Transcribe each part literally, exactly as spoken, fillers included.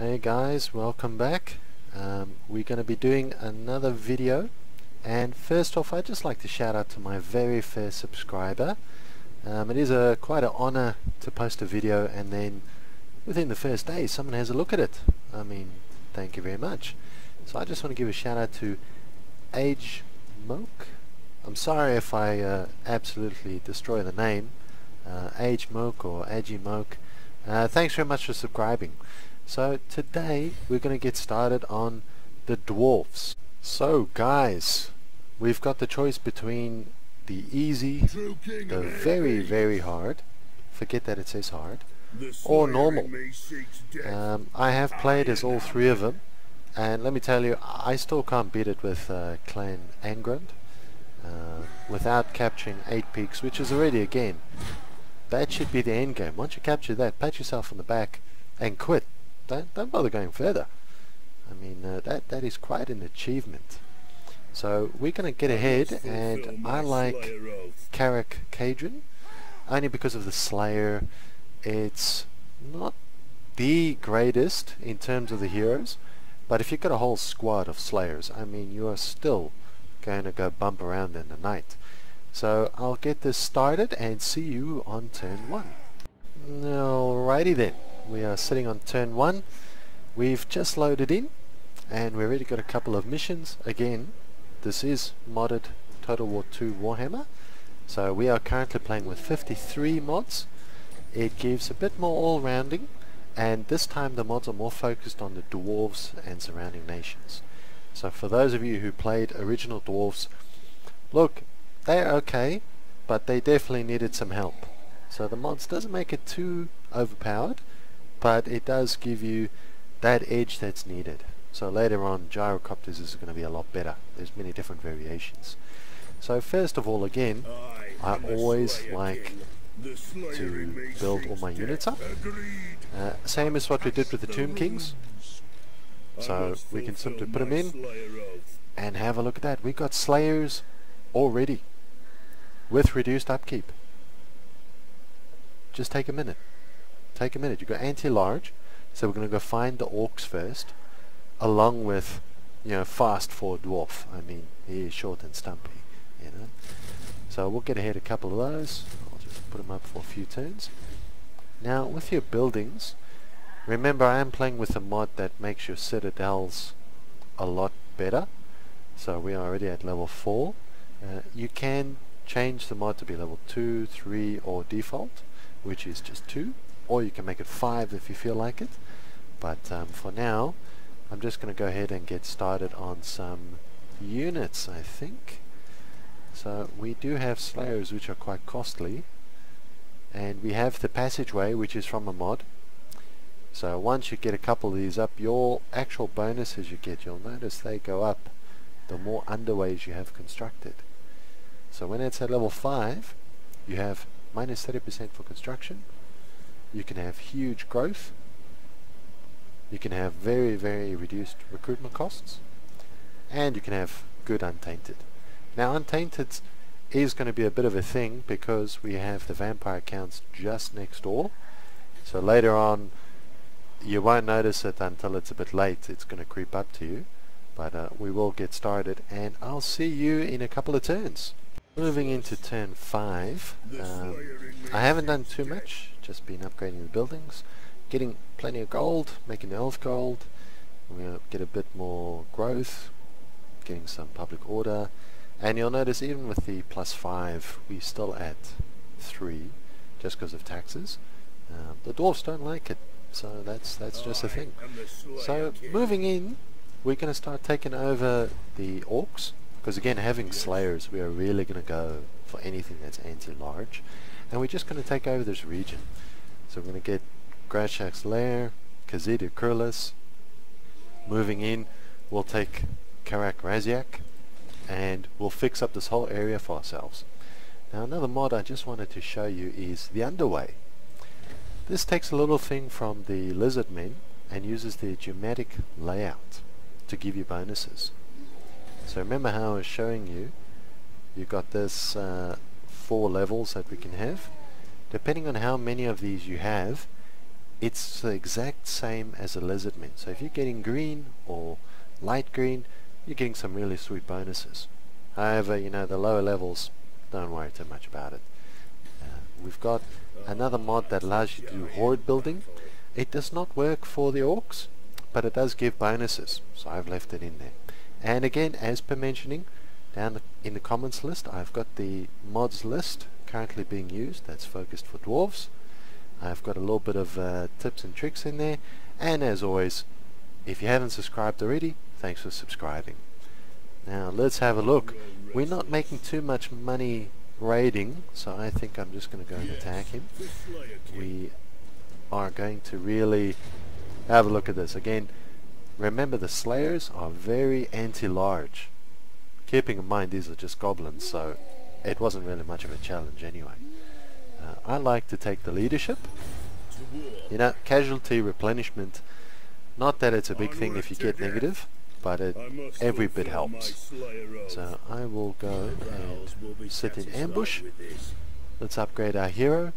Hey guys, welcome back. Um, we're going to be doing another video, and first off I'd just like to shout out to my very first subscriber. Um, it is a quite an honor to post a video and then within the first day someone has a look at it. I mean, thank you very much. So I just want to give a shout out to AGEMOUK. I'm sorry if I uh, absolutely destroy the name. Uh, AGEMOUK or AGEMOUK. Uh, thanks very much for subscribing. So today we're going to get started on the Dwarfs. So guys, we've got the choice between the easy, the very very hard, forget that it says hard, or normal. Um, I have played as all three of them, and let me tell you, I still can't beat it with uh, Clan Angrant uh, without capturing eight peaks, which is already a game. That should be the end game. Once you capture that, pat yourself on the back and quit. Don't, don't bother going further. I mean, uh, that that is quite an achievement. So we're going to get ahead, and I like Karak Kadrin, only because of the Slayer. It's not the greatest in terms of the heroes, but if you've got a whole squad of Slayers, I mean, you are still going to go bump around in the night. So I'll get this started and see you on turn one. Alrighty then, we are sitting on turn one. We've just loaded in and we've already got a couple of missions. Again, this is modded Total War two Warhammer. So we are currently playing with fifty-three mods. It gives a bit more all-rounding, and this time the mods are more focused on the Dwarves and surrounding nations. So for those of you who played original Dwarves, look, they're okay, but they definitely needed some help. So the mods doesn't make it too overpowered, but it does give you that edge that's needed. So later on, gyrocopters is going to be a lot better. There's many different variations. So first of all, again, I, I always like to build all my units up. Uh, same as what we did with the Tomb Kings. So we can simply put them in and have a look at that. We've got Slayers already with reduced upkeep. Just take a minute. Take a minute. You've got anti-large, so we're going to go find the orcs first, along with, you know, fast for dwarf. I mean, he is short and stumpy, you know. So we'll get ahead a couple of those. I'll just put them up for a few turns. Now, with your buildings, remember I am playing with a mod that makes your citadels a lot better. So we are already at level four. Uh, you can change the mod to be level two, three, or default, which is just two. Or you can make it five if you feel like it. But um, for now, I'm just going to go ahead and get started on some units, I think. So we do have Slayers, which are quite costly, and we have the Passageway, which is from a mod. So once you get a couple of these up, your actual bonuses you get, you'll notice they go up the more underways you have constructed. So when it's at level five, you have minus thirty percent for construction. You can have huge growth. You can have very, very reduced recruitment costs. And you can have good Untainted. Now, Untainted is going to be a bit of a thing because we have the vampire counts just next door. So later on, you won't notice it until it's a bit late. It's going to creep up to you. But uh, we will get started, and I'll see you in a couple of turns. Moving into turn five. Um, I haven't done too much. Just been upgrading the buildings. Getting plenty of gold, making the Oath Gold. We're going to get a bit more growth, getting some public order, and you'll notice even with the plus five, we're still at three, just because of taxes. Um, the dwarves don't like it, so that's that's just a thing. So moving in, we're going to start taking over the orcs, because again, having Slayers, we are really going to go for anything that's anti-large, and we're just going to take over this region. So we're going to get Grashak's Lair, Kazidia Kurlis. Moving in, we'll take Karak Raziak, and we'll fix up this whole area for ourselves. Now, another mod I just wanted to show you is the Underway. This takes a little thing from the Lizard Men and uses the geomatic layout to give you bonuses. So remember how I was showing you, you've got this uh, four levels that we can have. Depending on how many of these you have, it's the exact same as a Lizardman. So if you're getting green or light green, you're getting some really sweet bonuses. However, you know, the lower levels, don't worry too much about it. Uh, we've got another mod that allows you to do horde building. It does not work for the orcs, but it does give bonuses, so I've left it in there. And again, as per mentioning, down the, in the comments list, I've got the mods list currently being used that's focused for dwarves. I've got a little bit of uh, tips and tricks in there, and as always, if you haven't subscribed already, thanks for subscribing. Now let's have a look. We're not making too much money raiding, so I think I'm just going to go and attack him. We are going to really have a look at this. Again, remember the Slayers are very anti-large. Keeping in mind these are just goblins, so it wasn't really much of a challenge anyway. Uh, I like to take the leadership. You know, casualty replenishment, not that it's a big thing if you get negative, but it, every bit helps. So I will go and sit in ambush. Let's upgrade our hero.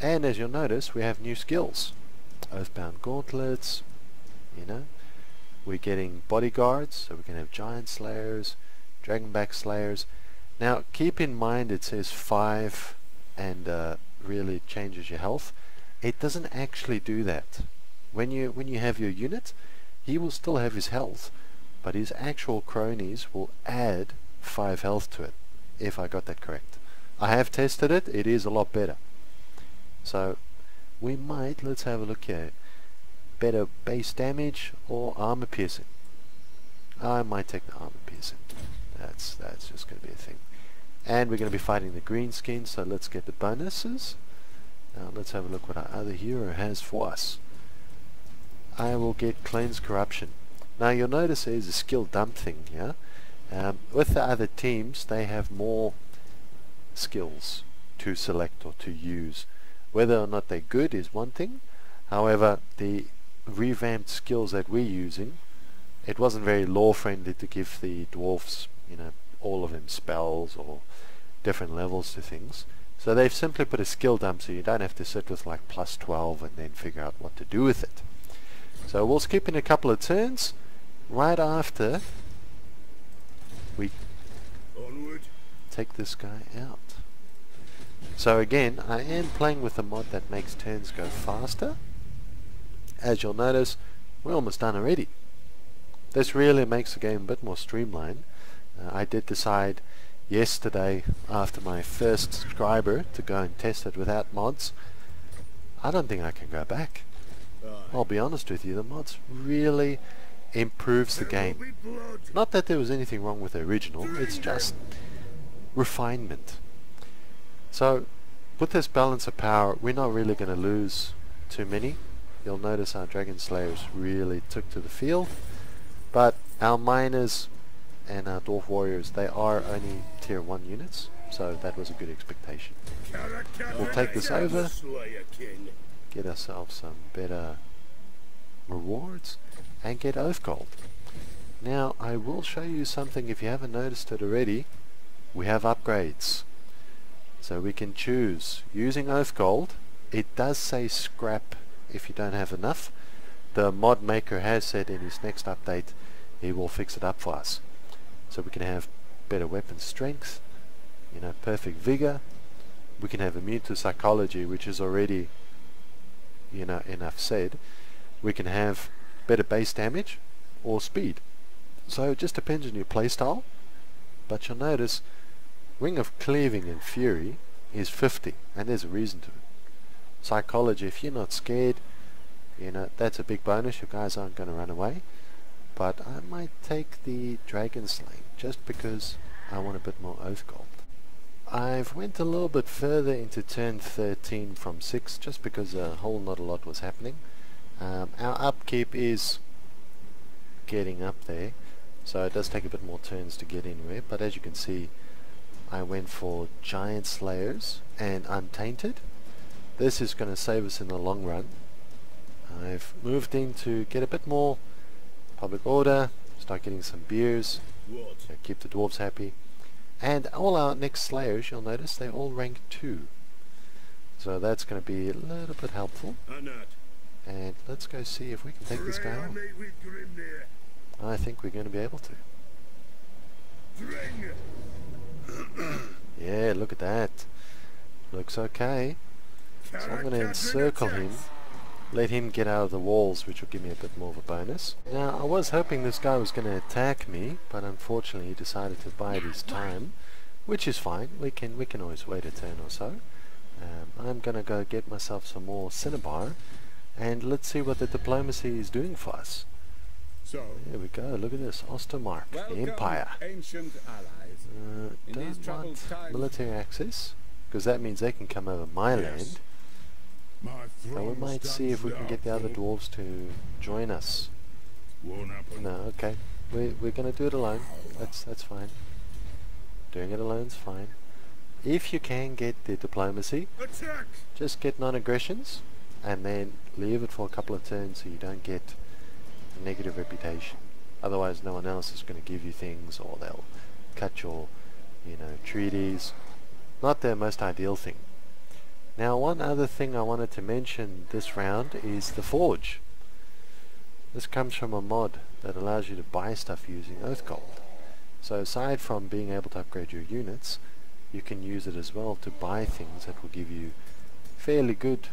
And as you'll notice, we have new skills. Oathbound gauntlets, you know. We're getting bodyguards, so we can have giant slayers, dragonback slayers. Now keep in mind it says five and uh, really changes your health. It doesn't actually do that. When you, when you have your unit, he will still have his health, but his actual cronies will add five health to it, if I got that correct. I have tested it, it is a lot better. So we might, let's have a look here, better base damage or armor piercing. I might take the armor piercing. That's, that's just going to be a thing. And we're going to be fighting the green skin, so let's get the bonuses. Now let's have a look what our other hero has for us. I will get Cleanse Corruption. Now you'll notice there's a skill dump thing here. Um, with the other teams, they have more skills to select or to use. Whether or not they're good is one thing. However, the revamped skills that we're using, it wasn't very lore friendly to give the dwarfs, you know, all of them spells or different levels to things. So they've simply put a skill dump so you don't have to sit with like plus twelve and then figure out what to do with it. So we'll skip in a couple of turns. Right after we Onward. take this guy out. So again, I am playing with a mod that makes turns go faster. As you'll notice, we're almost done already. This really makes the game a bit more streamlined. Uh, I did decide yesterday, after my first subscriber, to go and test it without mods. I don't think I can go back. I'll be honest with you, the mods really improves the game. Not that there was anything wrong with the original, it's just refinement. So with this balance of power, we're not really going to lose too many. You'll notice our dragon slayers really took to the field, but our miners and our dwarf warriors, they are only tier one units, so that was a good expectation. We'll take this over, get ourselves some better rewards, and get Oath Gold. Now I will show you something if you haven't noticed it already. We have upgrades. So we can choose, using Oath Gold, it does say scrap if you don't have enough. The mod maker has said in his next update he will fix it up for us. So we can have better weapon strength, you know, perfect vigor. We can have immune to psychology, which is already, you know, enough said. We can have better base damage or speed. So it just depends on your playstyle. But you'll notice Ring of Cleaving and Fury is fifty, and there's a reason to it. Psychology, if you're not scared, you know, that's a big bonus. Your guys aren't going to run away. But I might take the Dragon Slaying just because I want a bit more Oath Gold. I've went a little bit further into turn thirteen from six just because a whole not a lot was happening. Um, our upkeep is getting up there, so it does take a bit more turns to get anywhere, but as you can see I went for Giant Slayers and Untainted. This is going to save us in the long run. I've moved in to get a bit more public order, start getting some beers, so keep the dwarves happy. And all our next Slayers, you'll notice, they're all rank two. So that's going to be a little bit helpful. And let's go see if we can take this guy on. I think we're going to be able to. Yeah, look at that. Looks okay. So I'm going to encircle him. Let him get out of the walls, which will give me a bit more of a bonus. Now, I was hoping this guy was going to attack me, but unfortunately he decided to bide his time, which is fine. We can we can always wait a turn or so. Um, I'm going to go get myself some more cinnabar, and let's see what the diplomacy is doing for us. So there we go. Look at this, Ostermark, the Empire. Ancient allies. Uh, In don't want military access, because that means they can come over my yes. land. So we might see if we can get the other dwarves to join us. No, okay. We're, we're going to do it alone. That's, that's fine. Doing it alone is fine. If you can get the diplomacy, attack. Just get non-aggressions and then leave it for a couple of turns so you don't get a negative reputation. Otherwise no one else is going to give you things, or they'll cut your, you know, treaties. Not their most ideal thing. Now, one other thing I wanted to mention this round is the Forge. This comes from a mod that allows you to buy stuff using Oath Gold. So aside from being able to upgrade your units, you can use it as well to buy things that will give you fairly good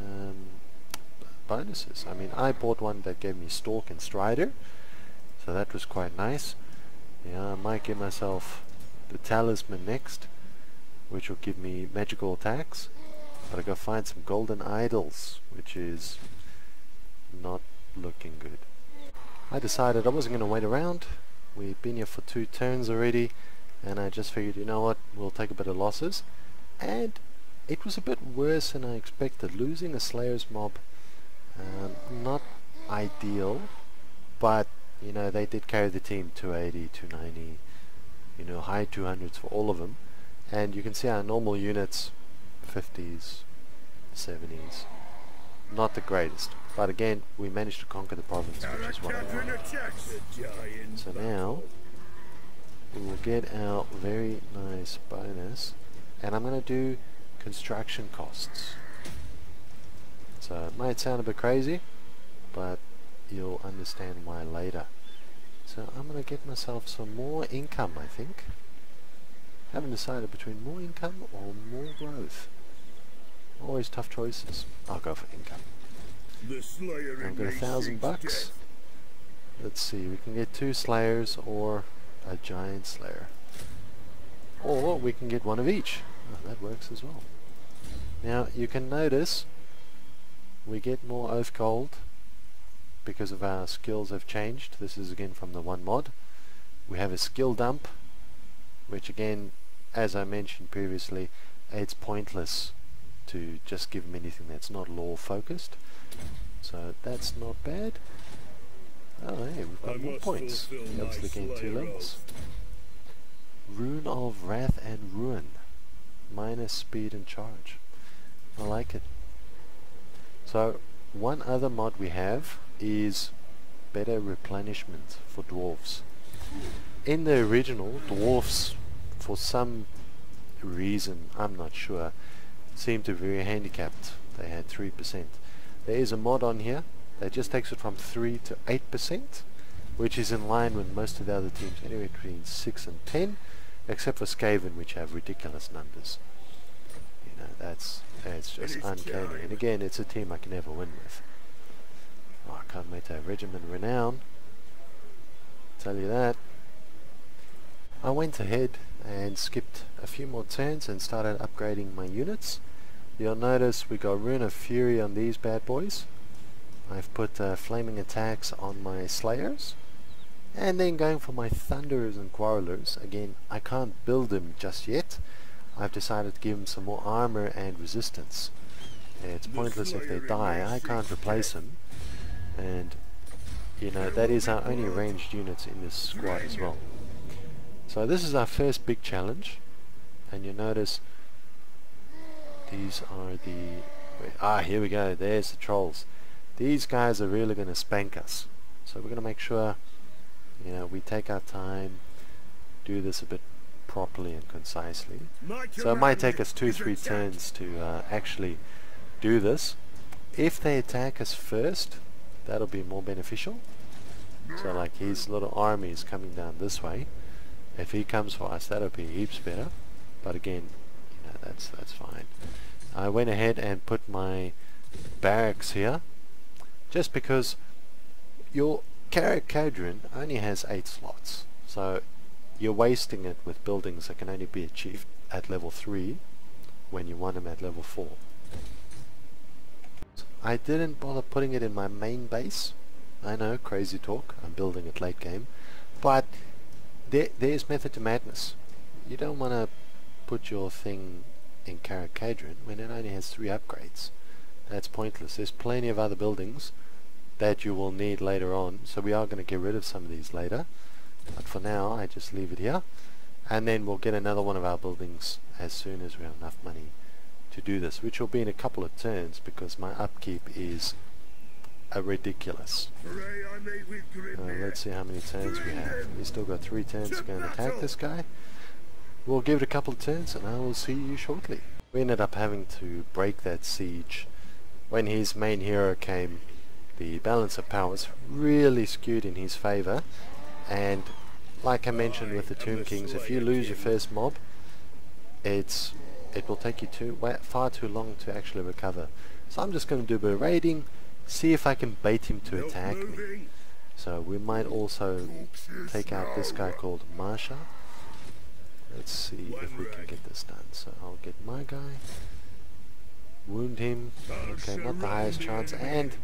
um, bonuses. I mean, I bought one that gave me Stalk and Strider, so that was quite nice. Yeah, I might give myself the Talisman next, which will give me magical attacks. Gotta go find some golden idols, which is not looking good. I decided I wasn't going to wait around. We've been here for two turns already, and I just figured, you know what, we'll take a bit of losses. And it was a bit worse than I expected. Losing a Slayer's mob, um, not ideal, but you know, they did carry the team two eighty, two ninety, you know, high two hundreds for all of them. And you can see our normal units, fifties, seventies, not the greatest, but again we managed to conquer the province, which is one of the So now we will get our very nice bonus, and I'm going to do construction costs. So it might sound a bit crazy, but you'll understand why later. So I'm going to get myself some more income, I think. I haven't decided between more income or more growth. Always tough choices. I'll go for income. I've got a thousand bucks. Let's see, we can get two slayers or a giant slayer. Or we can get one of each. Oh, that works as well. Now you can notice we get more Oath Gold because of our skills have changed. This is again from the one mod. We have a skill dump, which again, as I mentioned previously, it's pointless to just give them anything that's not lore focused, so that's not bad. Oh hey, we've got more points. Helps the game two levels. Rune of Wrath and Ruin, minus speed and charge. I like it. So one other mod we have is better replenishment for dwarves. In the original, dwarfs, for some reason, I'm not sure, seem to be very handicapped. They had three percent. There is a mod on here that just takes it from three to eight percent, which is in line with most of the other teams, anywhere between six and ten, except for Skaven, which have ridiculous numbers. You know, that's, that's just uncanny. And again, it's a team I can never win with. Oh, I can't wait to have Regiment Renown. Tell you that. I went ahead and skipped a few more turns and started upgrading my units. You'll notice we got Rune of Fury on these bad boys. I've put uh, flaming attacks on my slayers, and then going for my thunderers and quarrelers. Again, I can't build them just yet. I've decided to give them some more armor and resistance. It's pointless if they die. I can't replace them, and you know, that is our only ranged units in this squad as well. So this is our first big challenge, and you notice these are the... Wait, ah, here we go, there's the trolls. These guys are really going to spank us, so we're going to make sure, you know, we take our time, do this a bit properly and concisely. So it might take us two, three turns to uh, actually do this, If they attack us first, that'll be more beneficial. So like his little army is coming down this way. If he comes for us, that'll be heaps better. But again, you know, that's that's fine. I went ahead and put my barracks here, just because your Karak Kadrin only has eight slots, so you're wasting it with buildings that can only be achieved at level three when you want them at level four. I didn't bother putting it in my main base. I know, crazy talk, I'm building it late game, but there, there's method to madness. You don't want to put your thing in Karak Kadrin when it only has three upgrades. That's pointless. There's plenty of other buildings that you will need later on, so we are going to get rid of some of these later, but for now I just leave it here, and then we'll get another one of our buildings as soon as we have enough money to do this, which will be in a couple of turns because my upkeep is a ridiculous. Uh, let's see how many turns we have. We've still got three turns to go and attack this guy. We'll give it a couple of turns and I will see you shortly. We ended up having to break that siege when his main hero came. The balance of power was really skewed in his favor, and like I mentioned with the Tomb Kings, if you lose your first mob, it's it will take you too far too long to actually recover. So I'm just going to do a bit of raiding, see if I can bait him to attack me. So we might also take out this guy called Marsha. Let's see if we can get this done. So I'll get my guy, wound him. Okay, not the highest chance. And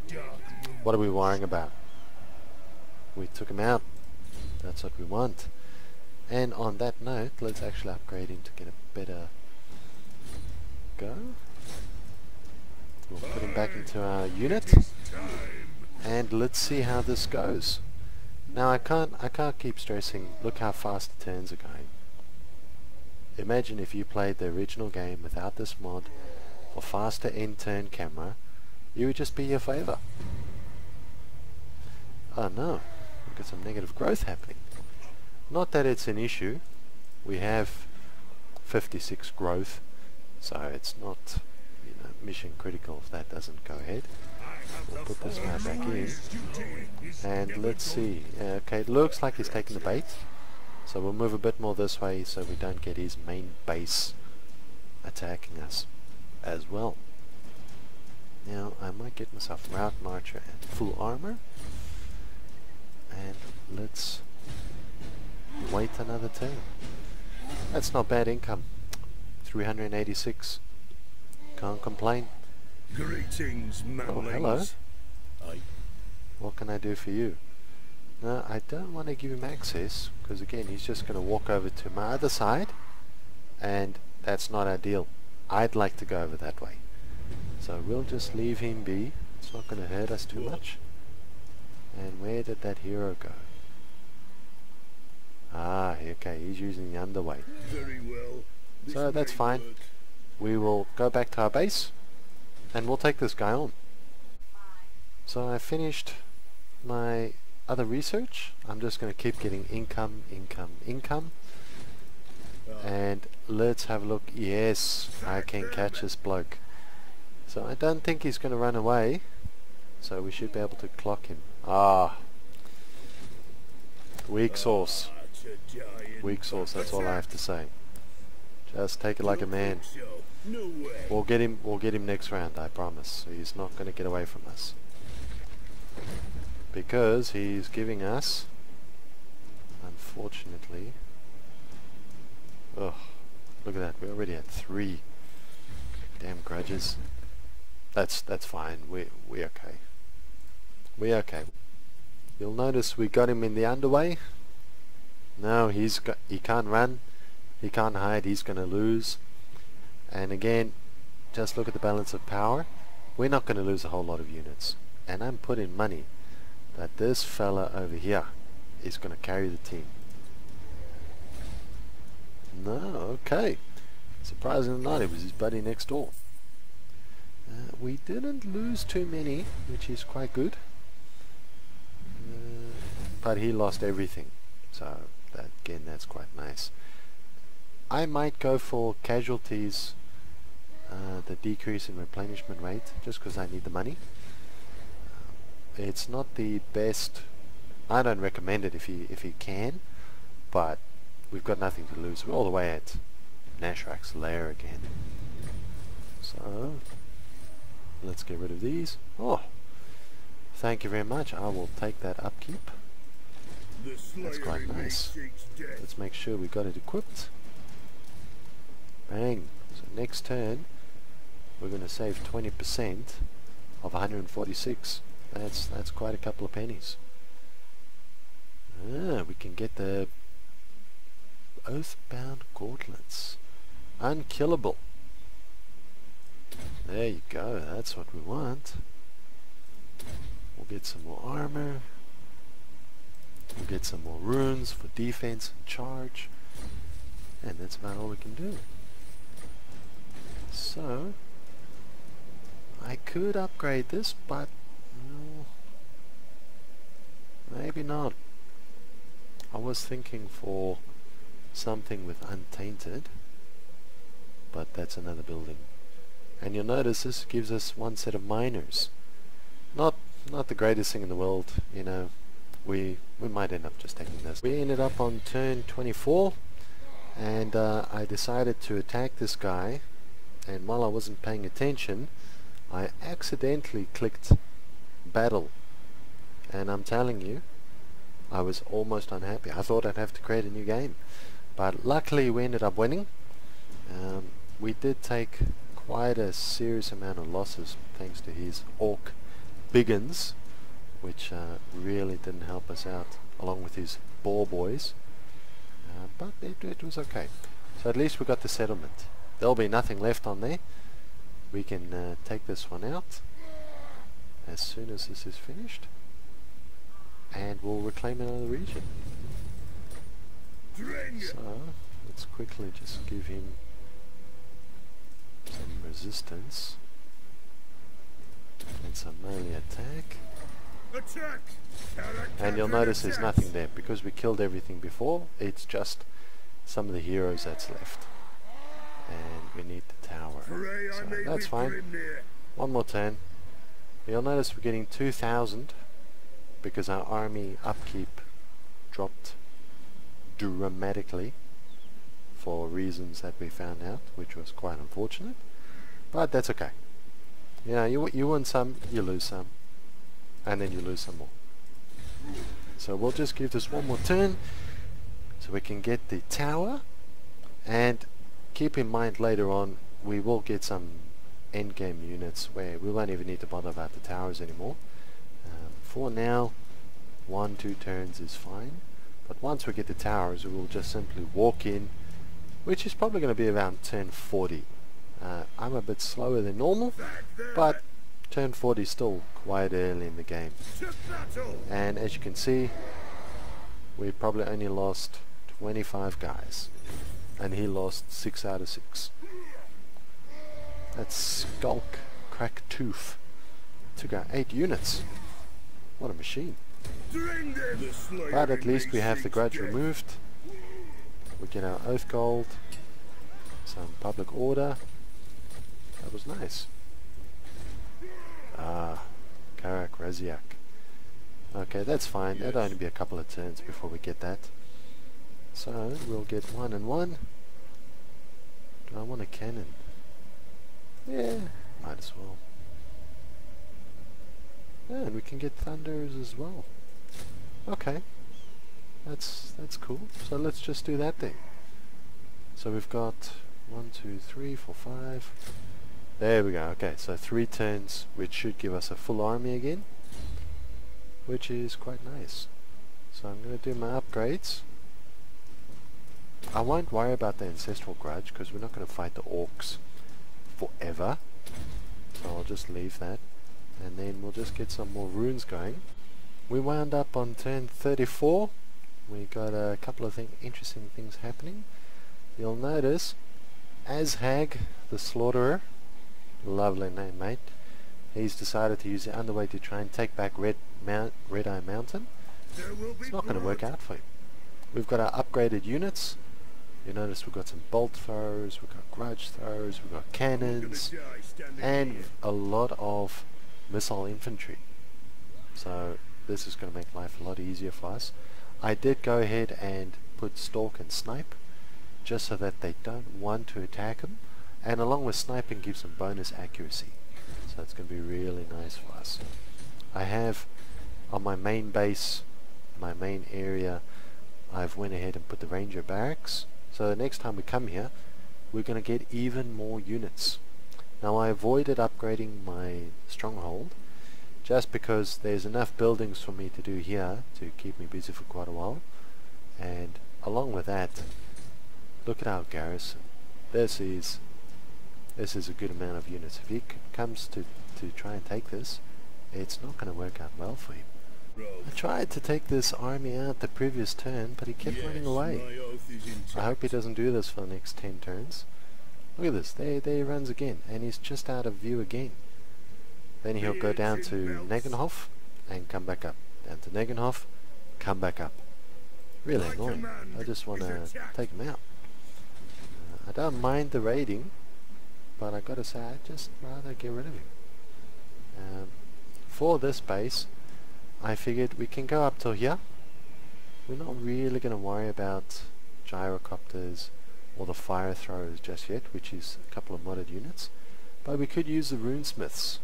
what are we worrying about? We took him out. That's what we want. And on that note, let's actually upgrade him to get a better go. We'll put him back into our unit, and let's see how this goes. Now I can't I can't keep stressing, look how fast the turns are going. Imagine if you played the original game without this mod or faster end turn camera, you would just be here forever. Oh no, we've got some negative growth happening. Not that it's an issue, we have fifty-six growth, so it's not, you know, mission critical if that doesn't go ahead. We'll put this guy back in, and let's see. Uh, okay, it looks like he's taking the bait, so we'll move a bit more this way so we don't get his main base attacking us as well. Now I might get myself Route Marcher and full armor, and let's wait another turn. That's not bad income, three hundred eighty-six. Can't complain. Greetings, oh, hello. Aye. What can I do for you? No, I don't want to give him access because again he's just going to walk over to my other side, and that's not ideal. I'd like to go over that way. So we'll just leave him be. It's not going to hurt us too much. And where did that hero go? Ah, okay, he's using the underweight. Very well. So that's fine. Work. We will go back to our base and we'll take this guy on. So I finished my other research. I'm just going to keep getting income, income, income. And let's have a look. Yes, I can catch this bloke. So I don't think he's going to run away, so we should be able to clock him. Ah, weak sauce, weak sauce, that's all I have to say. Just take it like a man. We'll get him, we'll get him next round, I promise. He's not going to get away from us because he's giving us, unfortunately, oh, look at that, we already had three damn grudges. That's that's fine, we're, we're okay. We're okay. You'll notice we got him in the underway. No, he's got, he can't run, he can't hide, he's going to lose. And again, just look at the balance of power. We're not going to lose a whole lot of units. And I'm putting money that this fella over here is going to carry the team. No, okay. Surprisingly not, it was his buddy next door. Uh, we didn't lose too many, which is quite good. Uh, but he lost everything, so that, again, that's quite nice. I might go for casualties uh, the decrease in replenishment rate just because I need the money. It's not the best. I don't recommend it if you if you can, but we've got nothing to lose. We're all the way at Grashak's Lair again. So let's get rid of these. Oh, thank you very much. I will take that upkeep. That's quite nice. Let's make sure we got it equipped. Bang. So next turn we're going to save twenty percent of one hundred forty-six. That's that's quite a couple of pennies. Ah, we can get the Oathbound Gauntlets. Unkillable. There you go, that's what we want. We'll get some more armor. We'll get some more runes for defense and charge. And that's about all we can do. So, I could upgrade this, but no, maybe not. I was thinking for something with untainted, but that's another building. And you'll notice this gives us one set of miners. Not not the greatest thing in the world, you know. We we might end up just taking this. We ended up on turn twenty-four, and uh, I decided to attack this guy. And while I wasn't paying attention, I accidentally clicked battle, and I'm telling you, I was almost unhappy. I thought I'd have to create a new game, but luckily we ended up winning. Um, we did take quite a serious amount of losses thanks to his orc biggins, which uh, really didn't help us out, along with his boar boys, uh, but it, it was okay. So at least we got the settlement. There'll be nothing left on there. We can uh, take this one out as soon as this is finished, and we'll reclaim another region. So let's quickly just give him some resistance and some melee attack. Attack. And you'll notice there's nothing there because we killed everything before. It's just some of the heroes that's left, and we need the tower. So that's fine. One more turn. You'll notice we're getting two thousand because our army upkeep dropped dramatically for reasons that we found out, which was quite unfortunate, but that's okay. You know, you, you win some, you lose some, and then you lose some more. So we'll just give this one more turn so we can get the tower, and keep in mind later on we will get some endgame units where we won't even need to bother about the towers anymore. For now, one, two turns is fine, but once we get the towers we will just simply walk in, which is probably going to be around turn forty. Uh, I'm a bit slower than normal, but turn forty is still quite early in the game. And as you can see, we probably only lost twenty-five guys, and he lost six out of six. That's Skulk Cracktooth. Took out eight units. What a machine. But at least we have the grudge removed. We get our Oath Gold, some public order. That was nice. Ah, Karak Raziak. Okay, that's fine. Yes. That'll only be a couple of turns before we get that. So, we'll get one and one. Do I want a cannon? Yeah, might as well. Yeah, and we can get thunders as well. Okay, that's that's cool. So let's just do that then. So we've got one, two, three, four, five. There we go. Okay, so three turns, which should give us a full army again, which is quite nice. So I'm going to do my upgrades. I won't worry about the ancestral grudge because we're not going to fight the orcs forever. So I'll just leave that. And then we'll just get some more runes going. We wound up on turn thirty-four. We got a couple of thing, interesting things happening. You'll notice Azhag the Slaughterer, lovely name, mate. He's decided to use the underway to try and take back Red, Mount, Red Eye Mountain. It's not going to work out for him. We've got our upgraded units, You notice we've got some bolt throwers, we've got grudge throwers, we've got cannons, and a lot of missile infantry. So this is going to make life a lot easier for us. I did go ahead and put stalk and snipe, just so that they don't want to attack them, and along with sniping gives them bonus accuracy. So it's going to be really nice for us. I have on my main base, my main area, I've went ahead and put the Ranger Barracks. So the next time we come here, we're going to get even more units. Now I avoided upgrading my stronghold, just because there's enough buildings for me to do here to keep me busy for quite a while. And along with that, look at our garrison. This is this is a good amount of units. If he comes to, to try and take this, it's not going to work out well for him. I tried to take this army out the previous turn, but he kept yes, running away. I hope he doesn't do this for the next ten turns. Look at this, there, there he runs again, and he's just out of view again. Then he'll go down to Negenhof, and come back up. Down to Negenhof, come back up. Really annoying. I just want to take him out. Uh, I don't mind the raiding, but I gotta say, I'd just rather get rid of him. Um, for this base, I figured we can go up till here. We're not really going to worry about gyrocopters or the fire throwers just yet, which is a couple of modded units, but we could use the runesmiths.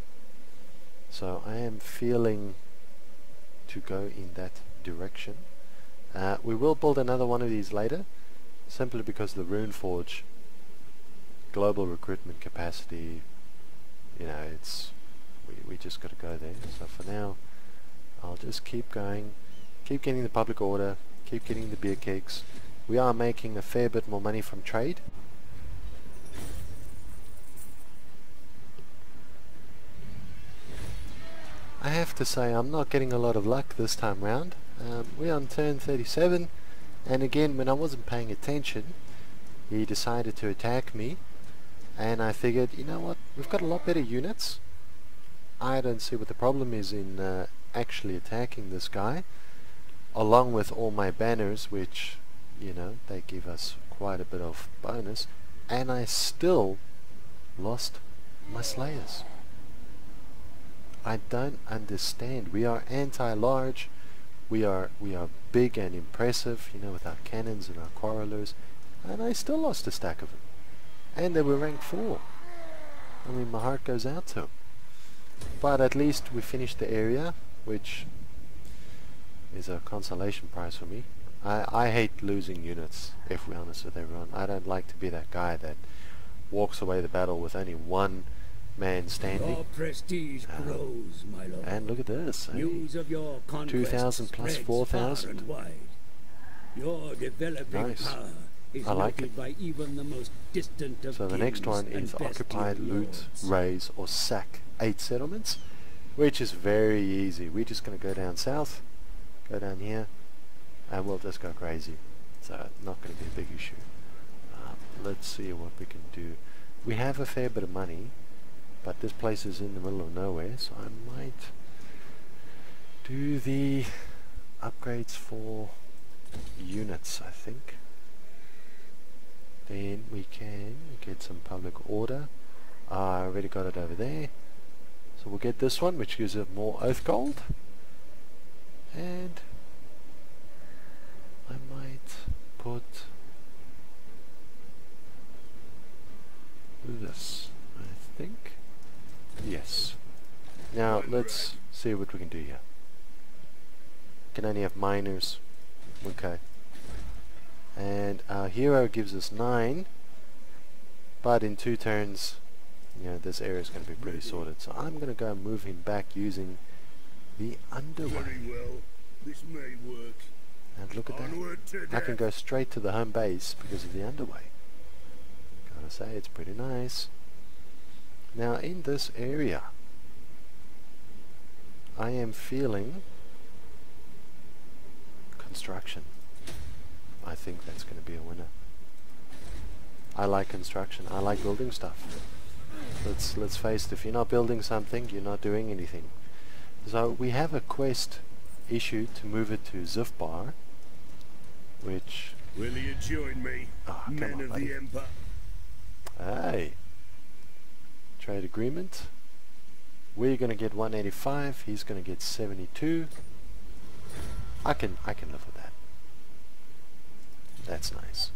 So I am feeling to go in that direction. Uh, we will build another one of these later, simply because the Runeforge global recruitment capacity, you know, it's we, we just got to go there. So for now, I'll just keep going, keep getting the public order, keep getting the beer cakes. We are making a fair bit more money from trade. I have to say, I'm not getting a lot of luck this time round. Um, we're on turn thirty-seven, and again, when I wasn't paying attention, he decided to attack me, and I figured, you know what, we've got a lot better units. I don't see what the problem is in uh, actually attacking this guy, along with all my banners, which, you know, they give us quite a bit of bonus, and I still lost my slayers. I don't understand. We are anti-large, we are we are big and impressive, you know, with our cannons and our quarrelers, and I still lost a stack of them, and they were rank four. I mean, my heart goes out to them. But at least we finished the area, which is a consolation prize for me. I, I hate losing units, if we're honest with everyone. I don't like to be that guy that walks away the battle with only one man standing. Your prestige um, grows, my lord. And look at this. News of your conquest two thousand plus four thousand. Your developing nice. Power is I like it. By even the most distant of so the next one is occupied, loot, raise, or sack eight settlements, which is very easy. We're just going to go down south, go down here, and we'll just go crazy. So not going to be a big issue. Um, let's see what we can do. We have a fair bit of money, but this place is in the middle of nowhere, so I might do the upgrades for units, I think. Then we can get some public order. Uh, I already got it over there. So we'll get this one, which gives it more Oath Gold. And I might put this, I think. Yes. Now let's see what we can do here. Can only have miners. Okay. And our hero gives us nine. But in two turns, you know, this area is going to be pretty sorted, so I'm going to go and move him back using the underway. Well, this may work. And look at Onward that. I can go straight to the home base because of the underway. Gotta say, it's pretty nice. Now, in this area, I am feeling construction. I think that's going to be a winner. I like construction. I like building stuff. Let's, let's face it, if you're not building something, you're not doing anything. So we have a quest issue to move it to Zivbar, which Will you join me, oh, men on, of buddy. the Empire? Aye. Trade agreement. We're gonna get one eighty-five. He's gonna get seventy-two. I can I can live with that. That's nice.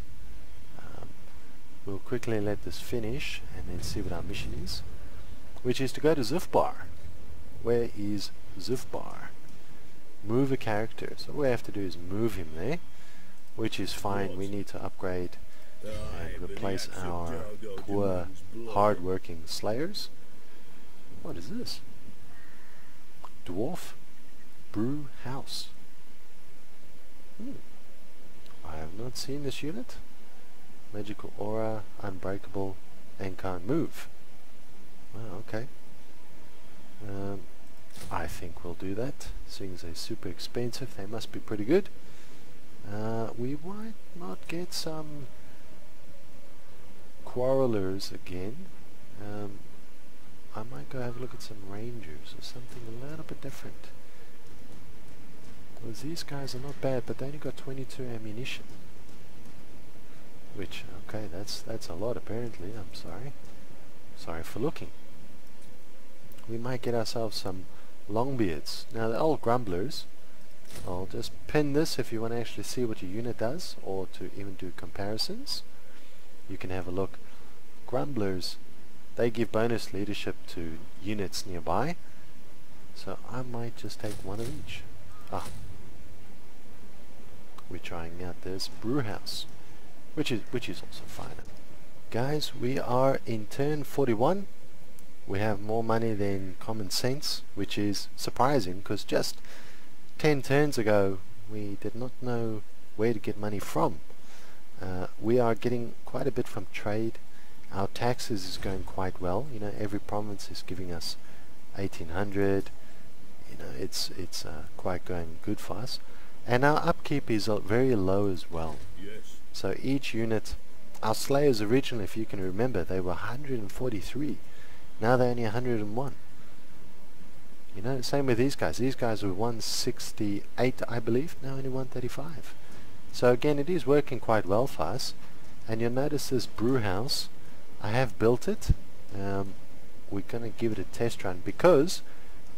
Um, we'll quickly let this finish and then see what our mission is, which is to go to Zhufbar. Where is Zhufbar? Move a character. So what we have to do is move him there, which is fine. We need to upgrade and replace our poor, hard-working slayers. What is this? Dwarf brew house. Hmm. I have not seen this unit. Magical aura, unbreakable, and can't move. Oh, okay. Um, I think we'll do that. Seeing as they're super expensive, they must be pretty good. Uh, we might not get some quarrelers again. Um, I might go have a look at some rangers or something a little bit different. Because these guys are not bad, but they only got twenty-two ammunition. Which, okay, that's that's a lot apparently. I'm sorry. Sorry for looking. We might get ourselves some longbeards. Now they're all grumblers. I'll just pin this if you want to actually see what your unit does, or to even do comparisons. You can have a look. Grumblers, they give bonus leadership to units nearby. So I might just take one of each. Ah. We're trying out this brew house, which is which is also fine. Guys, we are in turn forty-one. We have more money than common sense, which is surprising because just ten turns ago we did not know where to get money from. Uh, we are getting quite a bit from trade. Our taxes is going quite well. You know, every province is giving us eighteen hundred. You know, it's it's uh, quite going good for us, and our upkeep is very low as well. Yes. So each unit, our slayers originally, if you can remember, they were one hundred forty-three. Now they're only one hundred and one. You know, same with these guys. These guys were one sixty-eight, I believe. Now only one thirty-five. So again, it is working quite well for us. And you'll notice this brew house. I have built it. Um, we're going to give it a test run because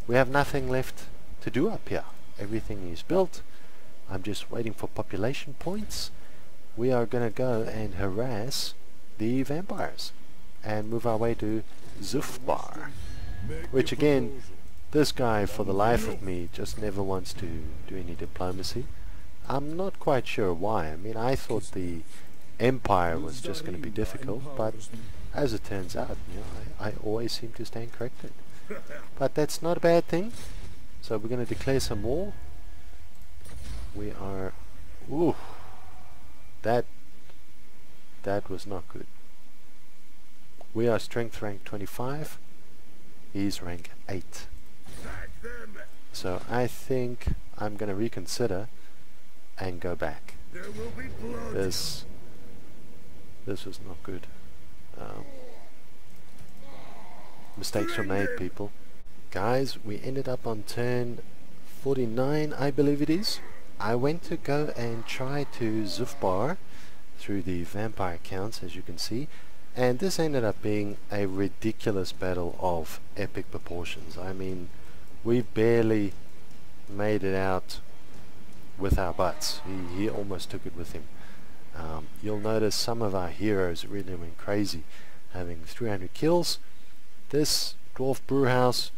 we have nothing left to do up here. Everything is built. I'm just waiting for population points. We are going to go and harass the vampires and move our way to Zhufbar, which again, this guy for the life of me just never wants to do any diplomacy. I'm not quite sure why. I mean, I thought the empire was just going to be difficult, but as it turns out, you know, I, I always seem to stand corrected. But that's not a bad thing. So we're going to declare some war. We are... Ooh! That... That was not good. We are strength rank twenty-five, he's rank eight. So I think I'm going to reconsider and go back. This, this was not good. Um, mistakes were made, people. Guys, we ended up on turn forty-nine, I believe it is. I went to go and try to Zhufbar through the vampire counts, as you can see. And this ended up being a ridiculous battle of epic proportions. I mean, we barely made it out with our butts. He, he almost took it with him. Um, you'll notice some of our heroes really went crazy, having three hundred kills. This Dwarf Brewhouse,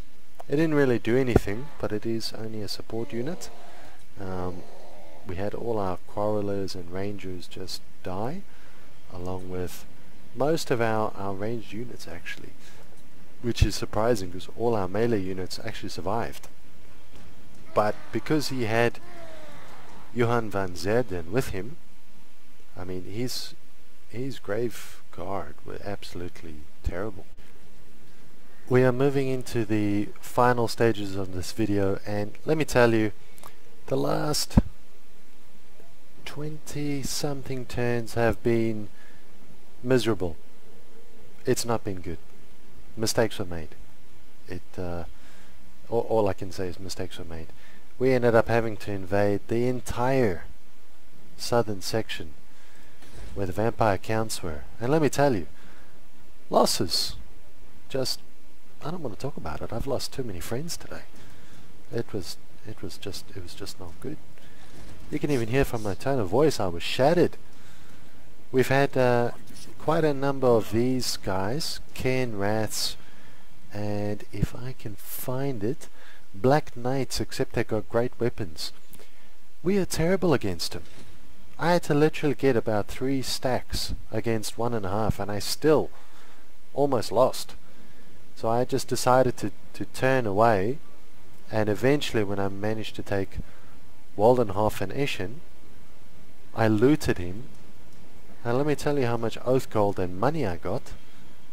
it didn't really do anything, but it is only a support unit. Um, we had all our quarrelers and rangers just die, along with most of our, our ranged units actually, which is surprising because all our melee units actually survived. But because he had Johann van Zedden with him, I mean, his, his grave guard were absolutely terrible. We are moving into the final stages of this video, and let me tell you, the last twenty something turns have been miserable. It's not been good. Mistakes were made. It uh, all, all I can say is mistakes were made. We ended up having to invade the entire southern section where the vampire counts were. And let me tell you, losses. Just, I don't want to talk about it. I've lost too many friends today. It was, it was just, it was just not good. You can even hear from my tone of voice, I was shattered. We've had uh, quite a number of these guys, Cairn Wraths, and if I can find it, Black Knights, except they got great weapons. We are terrible against them. I had to literally get about three stacks against one and a half, and I still almost lost. So I just decided to, to turn away, and eventually when I managed to take Waldenhof and Eshin, I looted him, and let me tell you how much Oath Gold and money I got.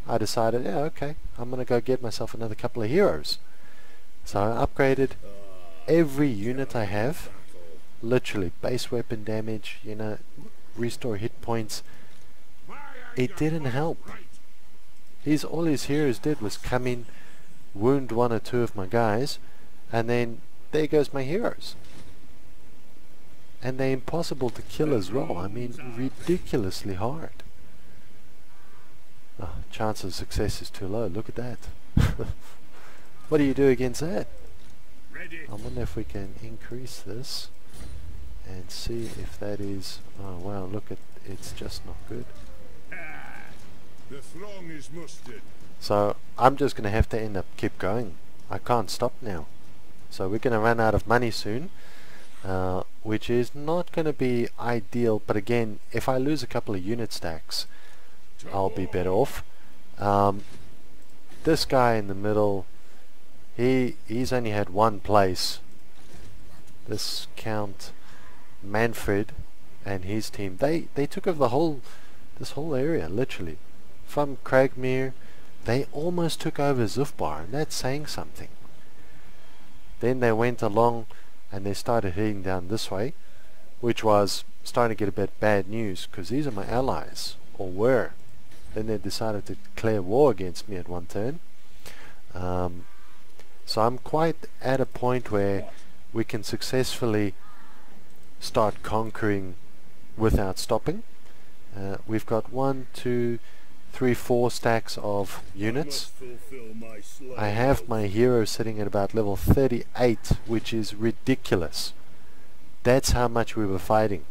I decided, yeah, okay, I'm gonna go get myself another couple of heroes. So I upgraded every unit I have, literally base weapon damage, you know, restore hit points. It didn't help. He's, all his heroes did was come in, wound one or two of my guys, and then there goes my heroes. And they're impossible to kill as well. I mean, ridiculously hard. Oh, chance of success is too low. Look at that. What do you do against that? I wonder if we can increase this and see if that is... Oh wow, look at... It's just not good. So I'm just going to have to end up keep going. I can't stop now. So we're going to run out of money soon. Uh, which is not going to be ideal, but again, if I lose a couple of unit stacks, I'll be better off. Um, this guy in the middle, he he's only had one place. This Count Manfred and his team, they they took over the whole this whole area, literally from Cragmere. They almost took over Zhufbar, and that's saying something. Then they went along and they started heading down this way, which was starting to get a bit bad news, because these are my allies, or were. Then they decided to declare war against me at one turn. Um, so I'm quite at a point where we can successfully start conquering without stopping. Uh, we've got one, two, three, four stacks of units. I have my hero sitting at about level thirty-eight, which is ridiculous. That's how much we were fighting.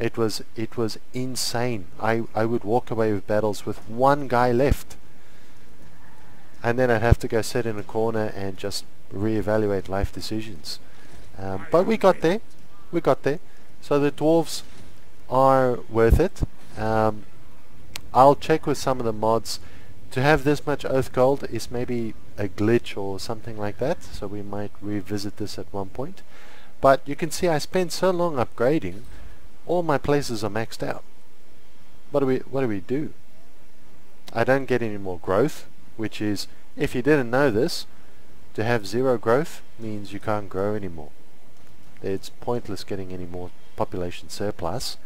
It was it was insane. I, I would walk away with battles with one guy left. And then I'd have to go sit in a corner and just reevaluate life decisions. Um, but we got there. We got there. So the dwarves are worth it. Um, I'll check with some of the mods. To have this much Oath Gold is maybe a glitch or something like that, so we might revisit this at one point. But you can see I spent so long upgrading, all my places are maxed out. What do we what do we do? I don't get any more growth, which is, if you didn't know this, to have zero growth means you can't grow anymore. It's pointless getting any more population surplus.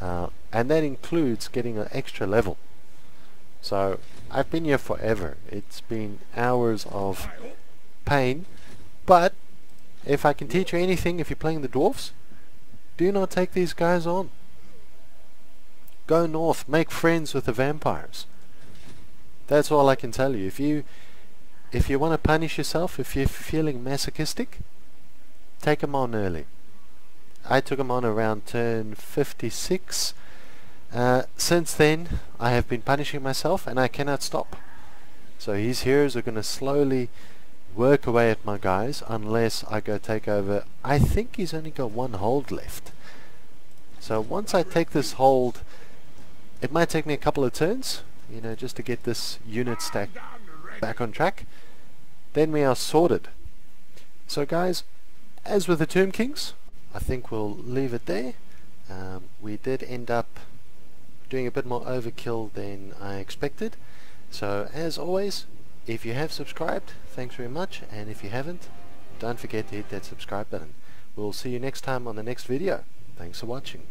Uh, and that includes getting an extra level. So I've been here forever. It's been hours of pain, but if I can teach you anything, if you're playing the dwarfs, do not take these guys on. Go north, make friends with the vampires. That's all I can tell you. If you if you want to punish yourself, if you're feeling masochistic, take them on early. I took him on around turn fifty-six. Uh, since then I have been punishing myself, and I cannot stop. So his heroes are going to slowly work away at my guys unless I go take over. I think he's only got one hold left. So once I take this hold, it might take me a couple of turns, you know, just to get this unit stack back on track. Then we are sorted. So guys, as with the Tomb Kings, I think we'll leave it there. Um, we did end up doing a bit more overkill than I expected. So as always, if you have subscribed, thanks very much, and if you haven't, don't forget to hit that subscribe button. We'll see you next time on the next video. Thanks for watching.